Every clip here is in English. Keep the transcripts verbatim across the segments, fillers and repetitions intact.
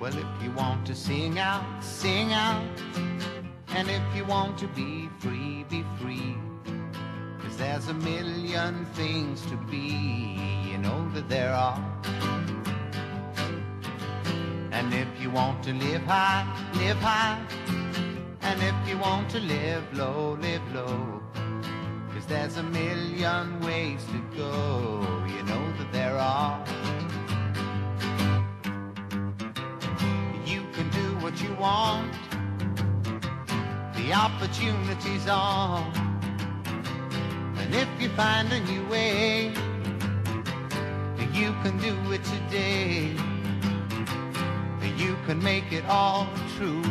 Well, if you want to sing out, sing out. And if you want to be free, be free. 'Cause there's a million things to be, you know that there are. And if you want to live high, live high. And if you want to live low, live low. 'Cause there's a million ways to go, you know that there are. You can do what you want, the opportunity's on. And if you find a new way, you can do it today. You can make it all true,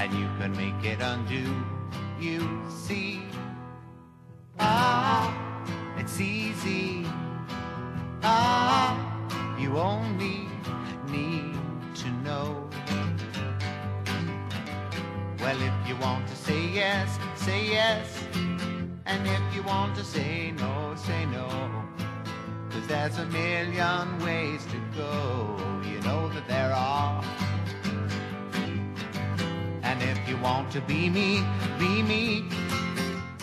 and you can make it undo. You see, ah, it's easy. Ah, you only need to know. Well, if you want to say yes, say yes. And if you want to say no, say no. 'Cause there's a million ways to go, you know that there are. And if you want to be me, be me.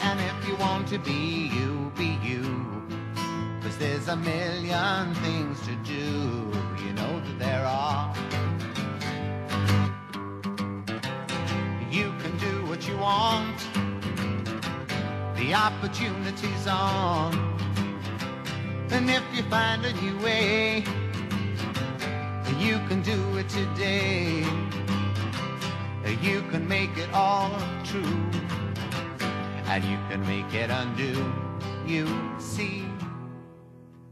And if you want to be you, be you. 'Cause there's a million things to do, you know that there are. You can do what you want, the opportunity's on. And if you find a new way, you can do it today. You can make it all true, and you can make it undo. You see,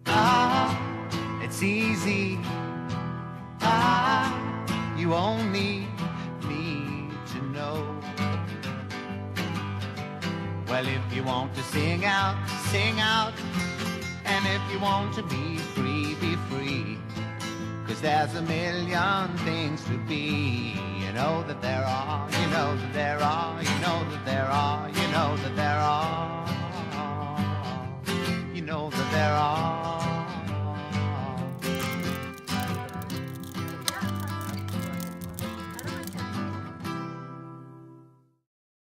ah, it's easy. Ah, you only need to know. Well, if you want to sing out, sing out. And if you want to be free, be free. 'Cause there's a million things to be. You know that there are, you know that there are, you know that there are, you know that there are, you know that there are.